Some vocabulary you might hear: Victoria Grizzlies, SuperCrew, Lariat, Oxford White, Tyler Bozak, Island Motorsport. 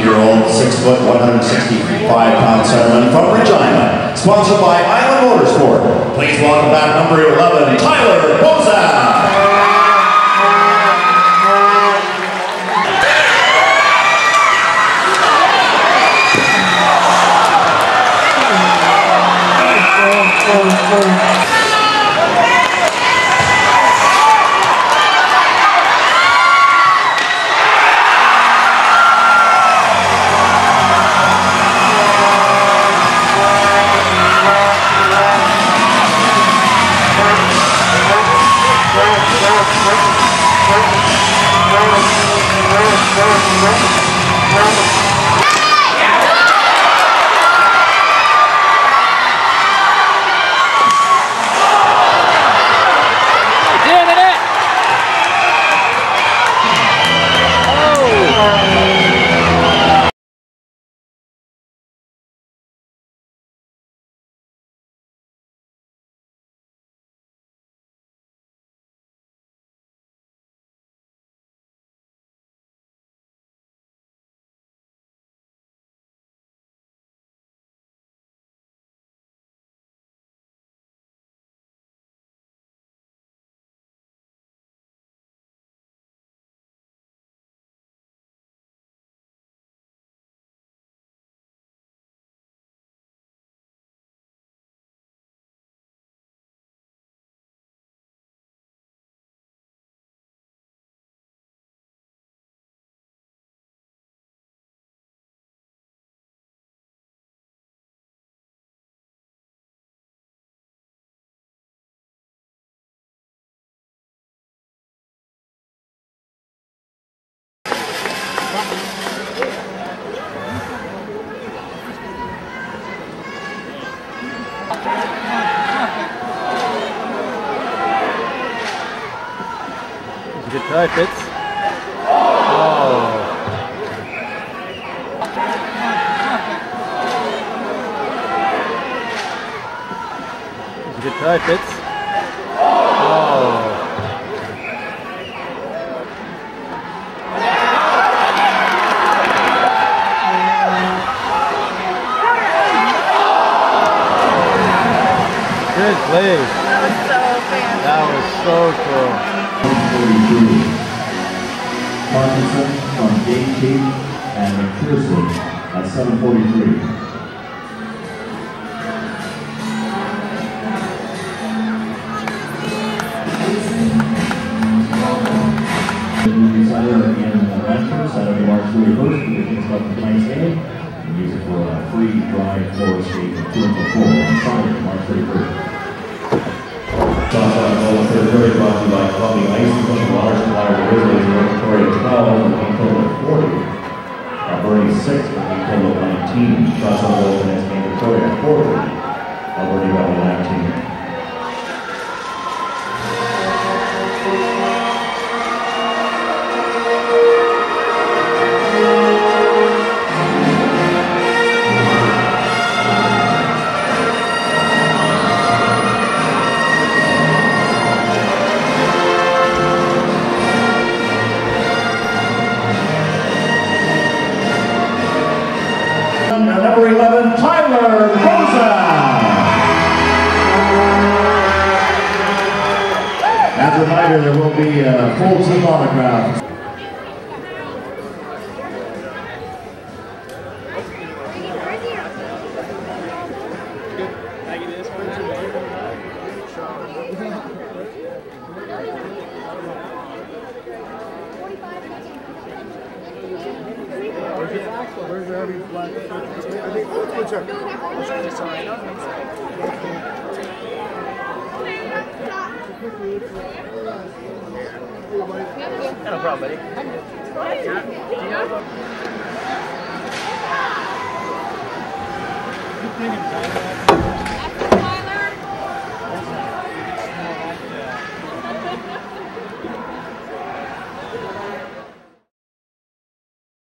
19-year-old, 6 foot, 165-pound centerman from Regina, sponsored by Island Motorsport. Please welcome back number 11, Tyler Bozak. Good try, Fitz. Oh. Good try, Fitz. Oh. Good play. That was so cool. Parkinson from Gate T and McPherson at 7:43. Music and the Rangers Saturday, March 31st, the Kingston Plains Game. The music for a free drive for state tour before on Saturday, March 31st. Shots on goal of 3rd brought to you by Clubbing Ice, Clubbing Water Supplier, Grizzlies, Rotory 12, a total of 40. Alberti 6, a total of 19. Shots on goal for the next game, Victoria 40. Alberti by 19. There will be a full team autograph. No problem, buddy. Yeah.